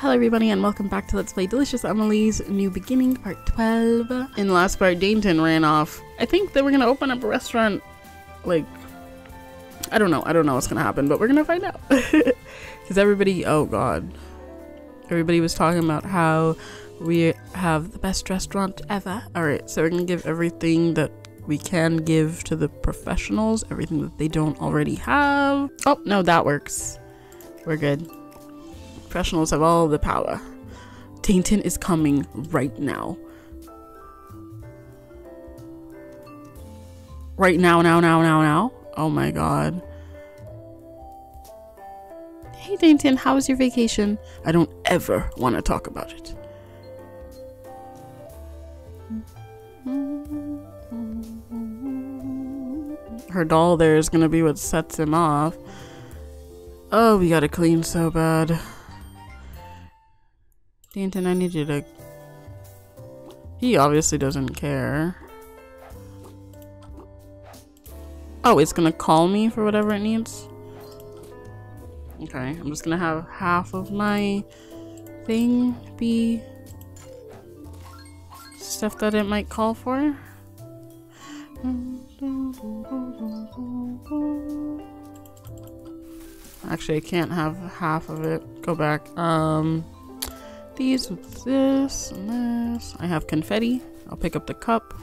Hello everybody and welcome back to Let's Play Delicious Emily's New Beginning, part 12. In the last part, Dainton ran off. I think they were gonna open up a restaurant, like, I don't know what's gonna happen, but we're gonna find out. Because everybody, oh god. Everybody was talking about how we have the best restaurant ever. Alright, so we're gonna give everything that we can give to the professionals, everything that they don't already have. Oh no, that works. We're good. Professionals have all the power. Dainton is coming right now. Right now. Oh my god. Hey Dainton, how was your vacation? I don't ever want to talk about it. Her doll there is gonna be what sets him off. Oh, we gotta clean so bad. Dainton, I need you to... He obviously doesn't care. Oh, it's gonna call me for whatever it needs? Okay, I'm just gonna have half of my thing be stuff that it might call for. Actually, I can't have half of it. Go back. These with this and this. I have confetti. I'll pick up the cup.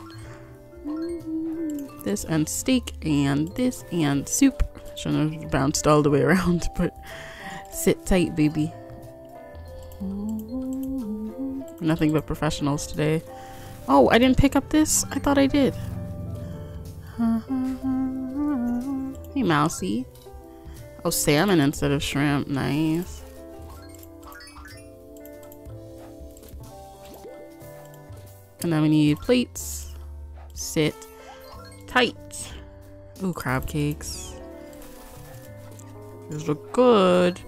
This and steak and this and soup. Shouldn't have bounced all the way around, but sit tight, baby. Nothing but professionals today. Oh, I didn't pick up this? I thought I did. Hey, Mousy. Oh, salmon instead of shrimp. Nice. And then we need plates. Sit tight. Ooh, crab cakes. These look good.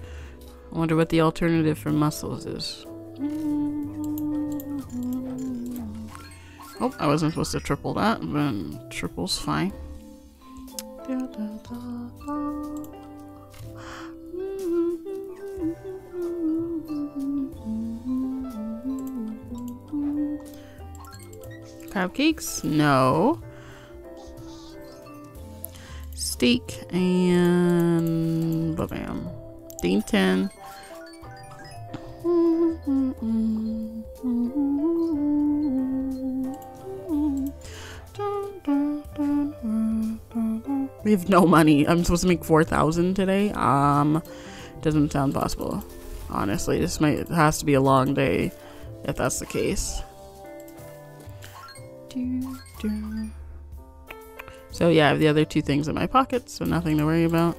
I wonder what the alternative for mussels is. Oh, I wasn't supposed to triple that, but triple's fine. Crab cakes? No. Steak and bam. Dainton. We have no money. I'm supposed to make 4,000 today. Doesn't sound possible. Honestly, this might it has to be a long day if that's the case. So yeah, I have the other two things in my pocket, so nothing to worry about.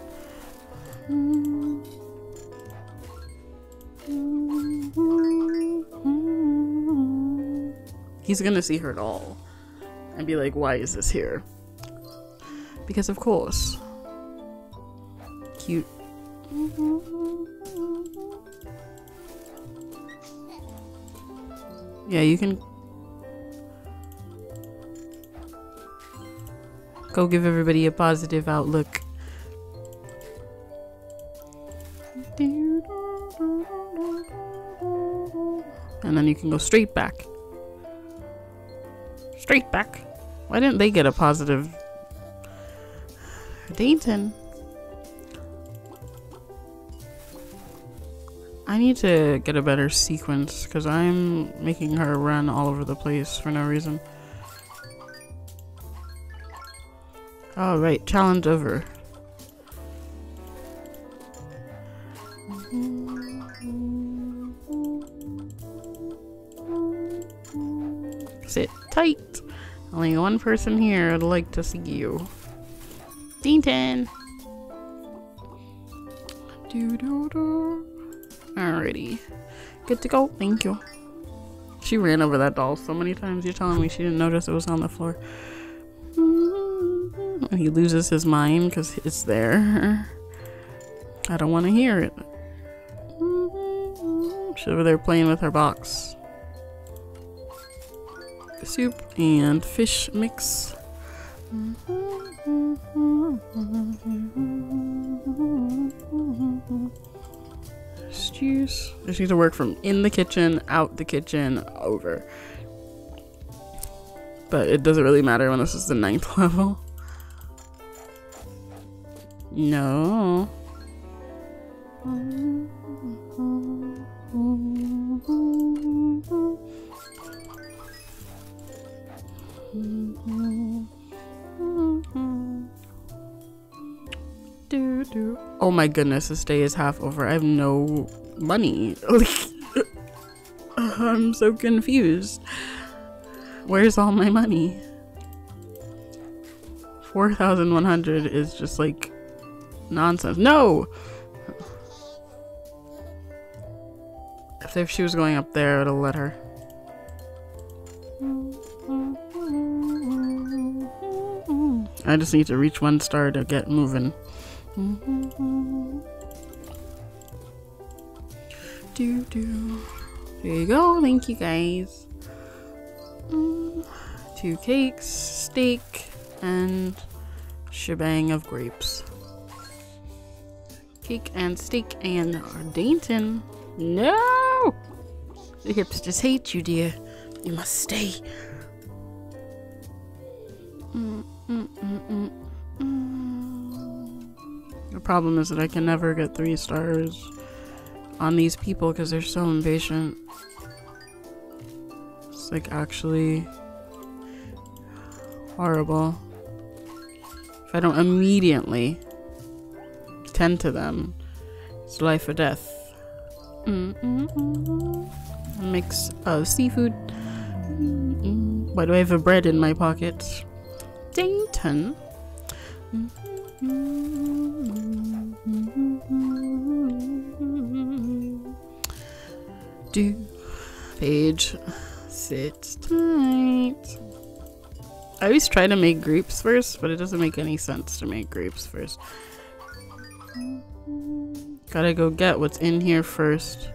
He's gonna see her doll and be like, why is this here? Because of course. Cute. Yeah, you can go give everybody a positive outlook. And then you can go straight back. Straight back. Why didn't they get a positive? Dainton. I need to get a better sequence because I'm making her run all over the place for no reason. Alright, challenge over. Sit tight. Only one person here would like to see you. Dainton! Alrighty. Good to go. Thank you. She ran over that doll so many times. You're telling me she didn't notice it was on the floor. And he loses his mind because it's there. I don't want to hear it. She's over there playing with her box. Soup and fish mix. juice. I just need to work from in the kitchen, out the kitchen, over. But it doesn't really matter when this is the 9th level. No. Oh my goodness, this day is half over. I have no money. I'm so confused. Where's all my money? 4,100 is just like nonsense. No! If she was going up there, I would have let her. I just need to reach 1 star to get moving. There you go. Thank you guys. 2 cakes, steak, and shebang of grapes. Cake and steak and Dainton. No! The hips just hate you, dear. You must stay. The problem is that I can never get 3 stars on these people because they're so impatient. It's like actually horrible. If I don't immediately tend to them, it's life or death. A mix of seafood. Why do I have a bread in my pocket? Dainton. Paige, sit tight. I always try to make grapes first, but it doesn't make any sense to make grapes first. Gotta go get what's in here first.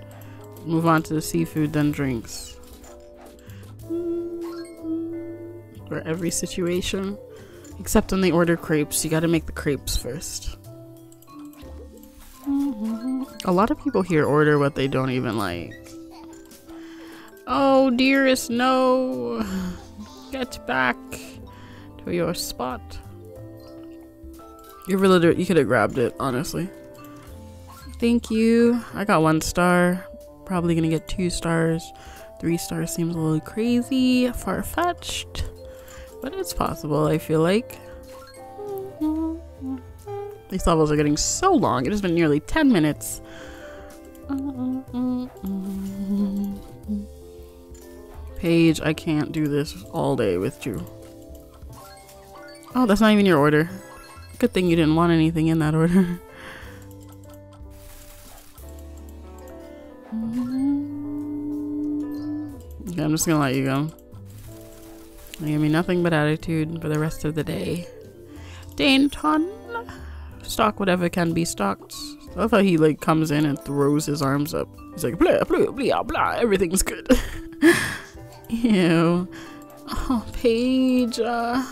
Move on to the seafood, then drinks. For every situation. Except when they order crepes, you gotta make the crepes first. A lot of people here order what they don't even like. Oh, dearest, no! Get back to your spot. You really, you could have grabbed it, honestly. Thank you. I got 1 star. Probably gonna get 2 stars. 3 stars seems a little crazy, far-fetched, but it's possible, I feel like. These levels are getting so long. It has been nearly 10 minutes. Paige, I can't do this all day with you. Oh, that's not even your order. Good thing you didn't want anything in that order. Okay, I'm just gonna let you go. You give me nothing but attitude for the rest of the day. Dainton! Stock whatever can be stocked. I love how he like comes in and throws his arms up. He's like blah blah blah blah, everything's good. Ew. Oh, Paige. I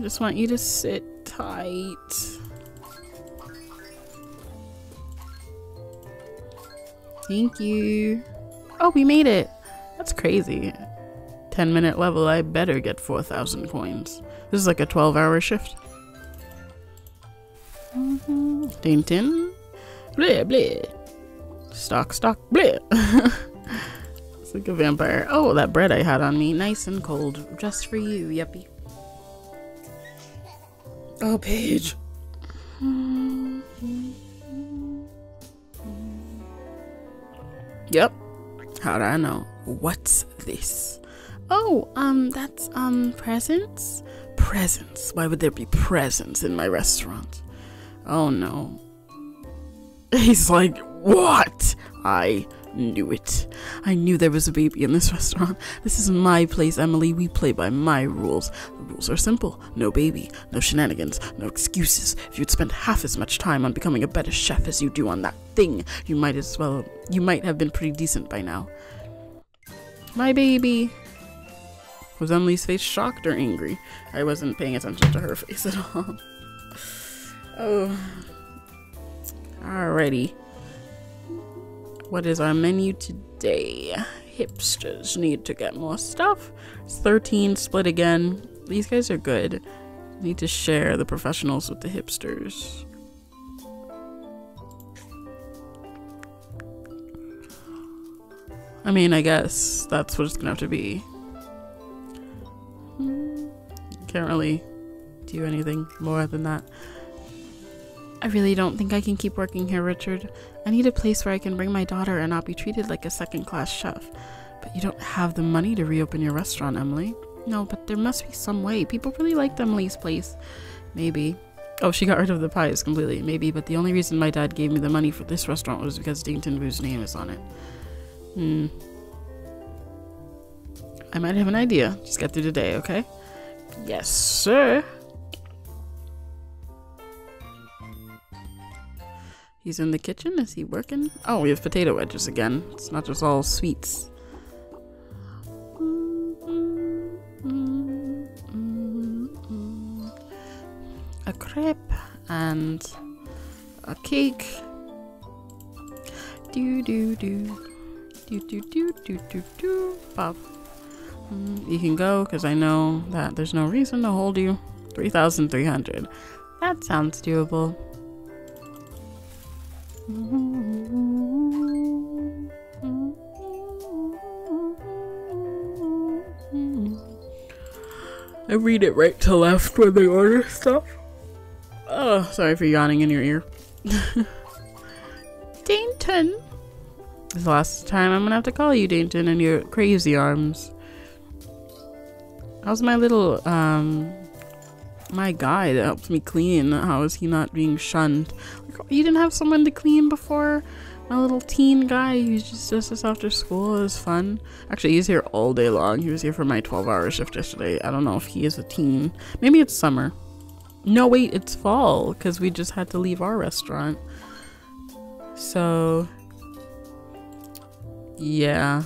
just want you to sit tight. Thank you. Oh, we made it. That's crazy. 10-minute level. I better get 4,000 coins. This is like a 12-hour shift. Dainton. Blah, blah. Stock, stock, blah. It's like a vampire. Oh, that bread I had on me. Nice and cold. Just for you, yuppie. Oh, Paige. Yep. How do I know? What's this? Oh, that's, presents? Presents. Why would there be presents in my restaurant? Oh, no. He's like, what? I knew it. I knew there was a baby in this restaurant. This is my place, Emily. We play by my rules. The rules are simple. No baby, no shenanigans, no excuses. If you'd spent half as much time on becoming a better chef as you do on that thing, you might have been pretty decent by now. My baby. Was Emily's face shocked or angry? I wasn't paying attention to her face at all. Oh. Alrighty. What is our menu today? Hipsters need to get more stuff. It's 13, split again. These guys are good. Need to share the professionals with the hipsters. I mean, I guess that's what it's gonna have to be. Can't really do anything more than that. I really don't think I can keep working here, Richard. I need a place where I can bring my daughter and not be treated like a second-class chef. But you don't have the money to reopen your restaurant, Emily. No, but there must be some way. People really liked Emily's place. Maybe. Oh, she got rid of the pies completely. Maybe, but the only reason my dad gave me the money for this restaurant was because Dainton Woo's name is on it. I might have an idea. Just get through today, okay? Yes, sir. He's in the kitchen. Is he working? Oh, we have potato wedges again. It's not just all sweets. A crepe and a cake. Do do do do do do do do do. Bob, you can go because I know that there's no reason to hold you. 3,300. That sounds doable. I read it right to left when they order stuff. Oh, sorry for yawning in your ear. Dainton! This is the last time I'm gonna have to call you Dainton and your crazy arms. How's my little, my guy that helps me clean? How is he not being shunned? Like, you didn't have someone to clean before? My little teen guy who just does this after school is fun. Actually, he's here all day long. He was here for my 12-hour shift yesterday. I don't know if he is a teen. Maybe it's summer. No, wait, it's fall because we just had to leave our restaurant. So, yeah.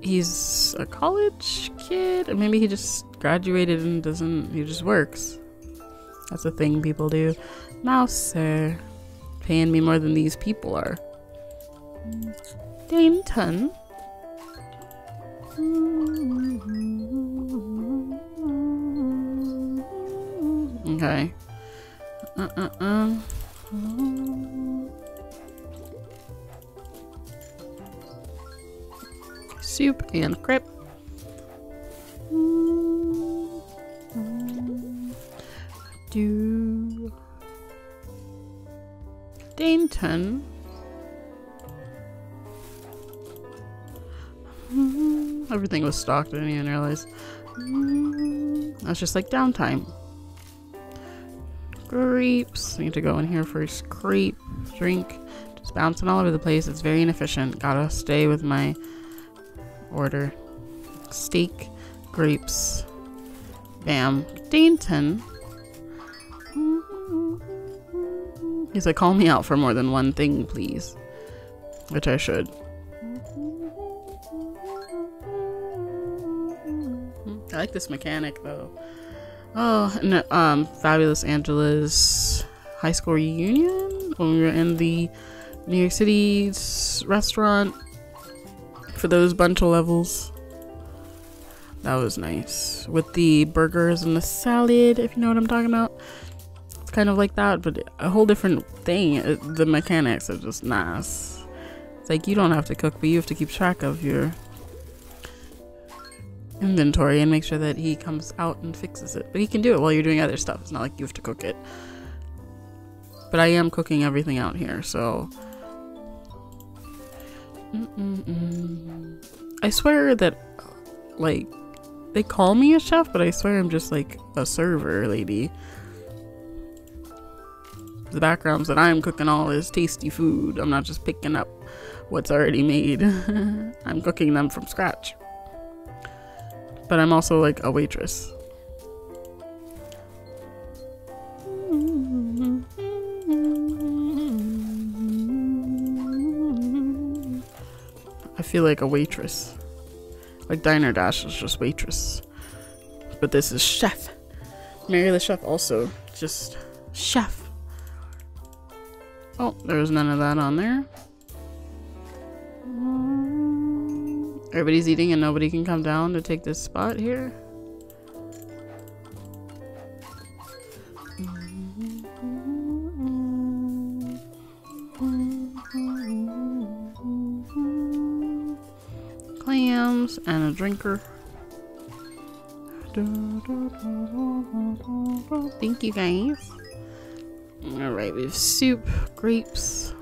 He's a college kid, or maybe he just graduated and doesn't, he just works. That's a thing people do. Mouser. Paying me more than these people are. Dainton. Okay. Soup and crepe. Do Dainton. Everything was stocked, I didn't even realize. That's just like downtime. Grapes. I need to go in here first. Crepe. Drink. Just bouncing all over the place. It's very inefficient. Gotta stay with my order. Steak. Grapes. Bam. Dainton. He's like, call me out for more than one thing, please. Which I should. I like this mechanic, though. Oh, no, Fabulous Angela's high school reunion when we were in the New York City's restaurant for those bunch of levels. That was nice. With the burgers and the salad, if you know what I'm talking about. It's kind of like that, but a whole different thing. The mechanics are just nice. It's like you don't have to cook, but you have to keep track of your inventory and make sure that he comes out and fixes it. But he can do it while you're doing other stuff. It's not like you have to cook it. But I am cooking everything out here, so. I swear that, like, they call me a chef, but I swear I'm just like a server lady. The background's that I'm cooking all this tasty food. I'm not just picking up what's already made. I'm cooking them from scratch. But I'm also like a waitress. I feel like a waitress. Like Diner Dash is just waitress. But this is chef. Mary the Chef also. Just chef. Oh, there was none of that on there. Everybody's eating and nobody can come down to take this spot here. Clams and a drinker. Thank you guys. Alright, we have soup, grapes.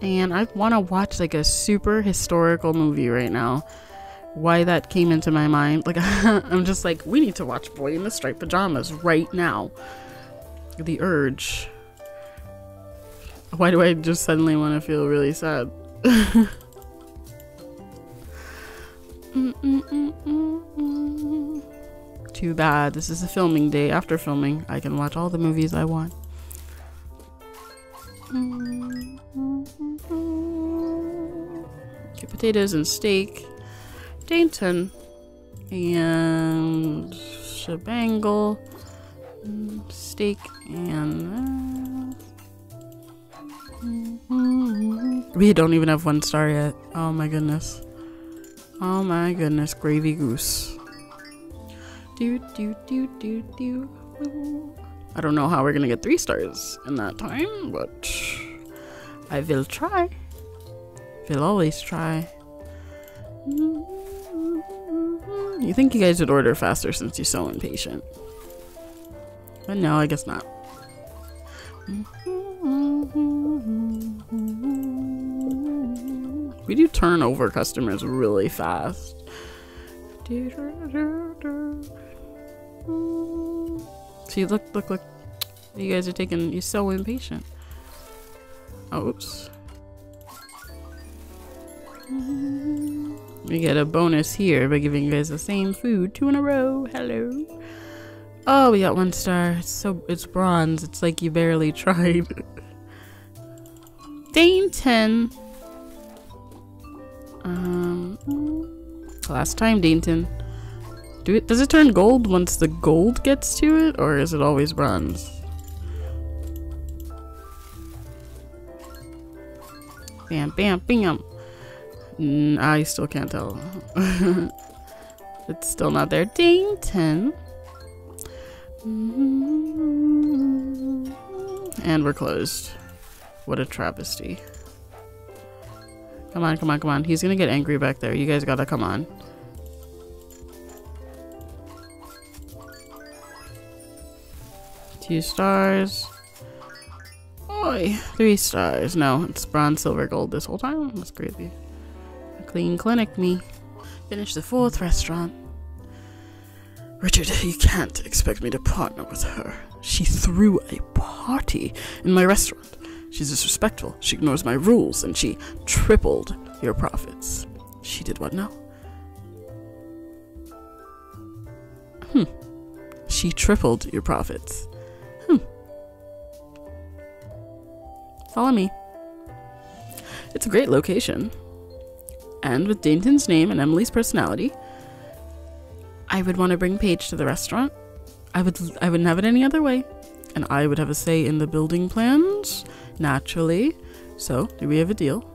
And I want to watch like a super historical movie right now. Why that came into my mind. Like, I'm just like, we need to watch Boy in the Striped Pajamas right now. The urge. Why do I just suddenly want to feel really sad? Too bad. This is a filming day. After filming, I can watch all the movies I want. Okay, potatoes and steak. Dainton. And shebangle. Steak and... We don't even have 1 star yet. Oh my goodness. Oh my goodness. Gravy goose. I don't know how we're gonna get 3 stars in that time, but I will try. Will always try. You think you guys would order faster since you're so impatient, but no, I guess not. We do turn over customers really fast. See, look, look, look. You guys are taking, you're so impatient. Oh, oops. We get a bonus here by giving you guys the same food 2 in a row. Hello. Oh, we got 1 star. It's so, it's bronze. It's like you barely tried. Dainton. Last time, Dainton. Does it turn gold once the gold gets to it, or is it always bronze? Bam, bam, bam. I still can't tell. It's still not there. Dainton. And we're closed. What a travesty. Come on, come on, come on. He's gonna get angry back there. You guys gotta come on. Two 2 stars. Oi, 3 stars. No, it's bronze, silver, gold this whole time. That's crazy. A clean clinic me. Finish the 4th restaurant. Richard, you can't expect me to partner with her. She threw a party in my restaurant. She's disrespectful. She ignores my rules, and she tripled your profits. She did what now? She tripled your profits. Follow me. It's a great location. And with Dainton's name and Emily's personality, I would want to bring Paige to the restaurant. I wouldn't have it any other way. And I would have a say in the building plans, naturally. So, do we have a deal?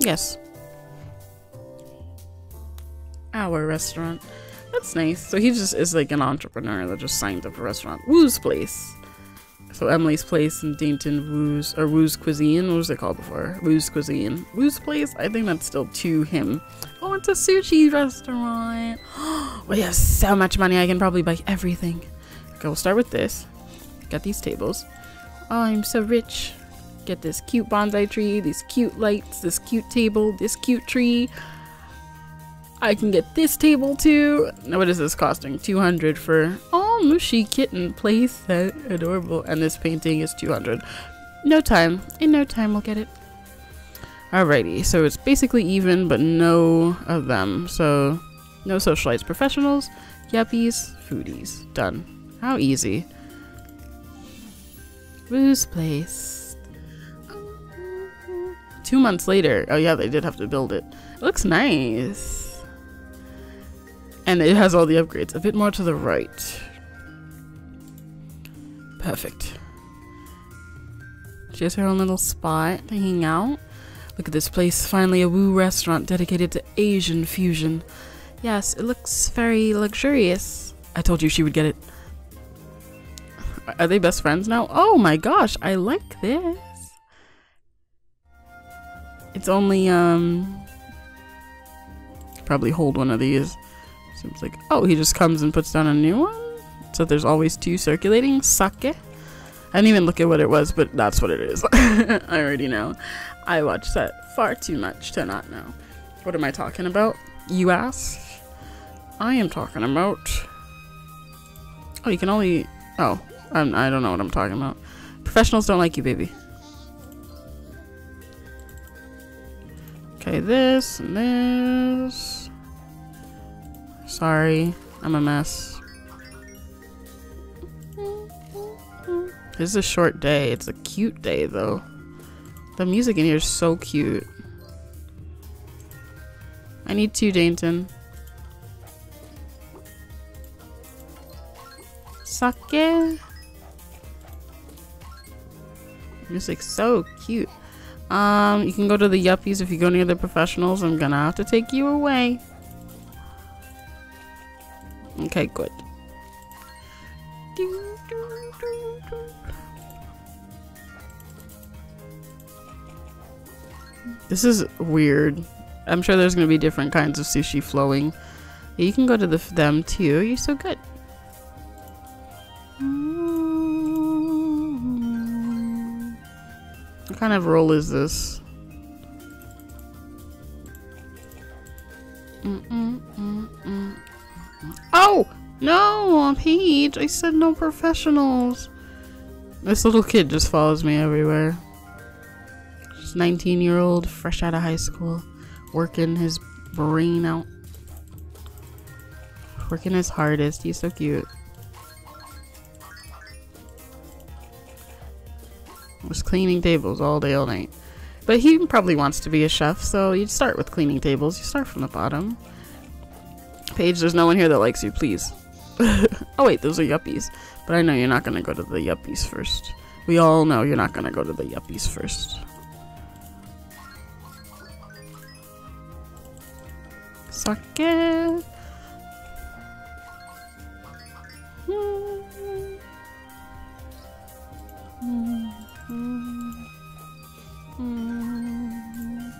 Yes. Our restaurant. That's nice. So he just is like an entrepreneur that just signed up a restaurant. Woo's place. So Emily's place and Dainton Woo's, or Woo's Cuisine. What was it called before? Woo's Cuisine. Woo's place? I think that's still to him. Oh, it's a sushi restaurant. We have so much money. I can probably buy everything. Okay, we'll start with this. Got these tables. Oh, I'm so rich. Get this cute bonsai tree, these cute lights, this cute table, this cute tree. I can get this table too. Now, what is this costing? 200 for... Oh, mushy kitten place. That adorable. And this painting is 200. No time. In no time, we'll get it. Alrighty. So it's basically even, but no of them. So no socialites. Professionals, yuppies, foodies. Done. How easy. Woo's place. 2 months later. Oh yeah, they did have to build it. It looks nice. And it has all the upgrades. A bit more to the right. Perfect. She has her own little spot to hang out. Look at this place, finally a Woo restaurant dedicated to Asian fusion. Yes, it looks very luxurious. I told you she would get it. Are they best friends now? Oh my gosh, I like this. It's only, probably hold one of these. Seems like, oh, he just comes and puts down a new one? So there's always two circulating sake. I didn't even look at what it was, but that's what it is. I already know. I watched that far too much to not know. What am I talking about, you ask? I am talking about... Oh, you can only... Oh, I don't know what I'm talking about. Professionals don't like you, baby. Okay, this and this. Sorry, I'm a mess. This is a short day. It's a cute day, though. The music in here is so cute. I need two, Dainton. Sake. Music's so cute. You can go to the yuppies. If you go near the professionals, I'm gonna have to take you away. Okay, good. This is weird. I'm sure there's gonna be different kinds of sushi flowing. Yeah, you can go to them too. You're so good. What kind of roll is this? Oh! No, Paige! I said no professionals! This little kid just follows me everywhere. Just 19-year-old, fresh out of high school, working his brain out. Working his hardest. He's so cute. Was cleaning tables all day, all night. But he probably wants to be a chef, so you'd start with cleaning tables. You start from the bottom. Paige, there's no one here that likes you, please. Oh wait, those are yuppies. But I know you're not gonna go to the yuppies first. We all know you're not gonna go to the yuppies first. Suck it.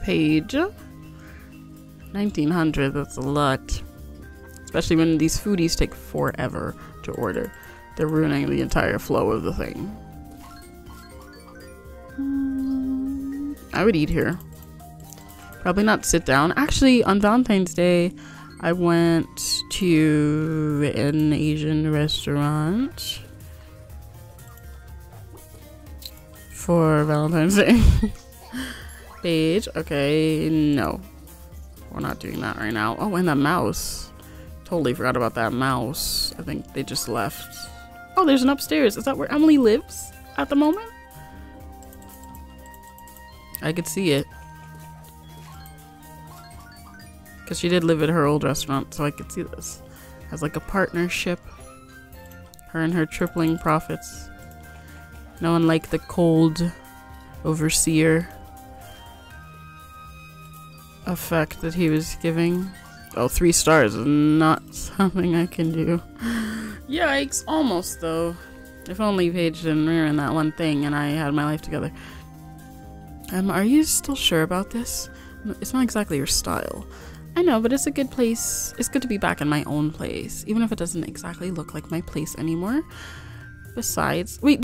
Page 1900, that's a lot, especially when these foodies take forever to order. They're ruining the entire flow of the thing. I would eat here, probably not sit down. Actually, on Valentine's Day I went to an Asian restaurant for Valentine's Day. Page, okay, no, we're not doing that right now. Oh, and that mouse, totally forgot about that mouse. I think they just left. Oh, there's an upstairs. Is that where Emily lives at the moment? I could see it, because she did live at her old restaurant, so I could see this as like a partnership, her and her tripling profits. No one liked the cold overseer effect that he was giving. Oh, 3 stars is not something I can do. Yikes, almost though. If only Paige didn't ruin that one thing and I had my life together. Are you still sure about this? It's not exactly your style. I know, but it's a good place. It's good to be back in my own place, even if it doesn't exactly look like my place anymore. Besides, wait,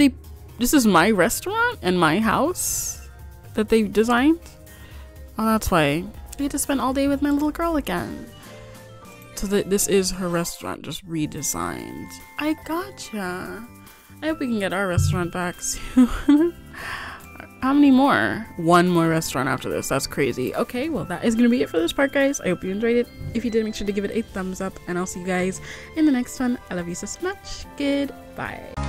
this is my restaurant and my house that they designed? Oh, that's why. I get to spend all day with my little girl again. So this is her restaurant, just redesigned. I gotcha. I hope we can get our restaurant back soon. How many more? 1 more restaurant after this. That's crazy. Okay, well, that is going to be it for this part, guys. I hope you enjoyed it. If you did, make sure to give it a thumbs up, and I'll see you guys in the next one. I love you so much. Goodbye.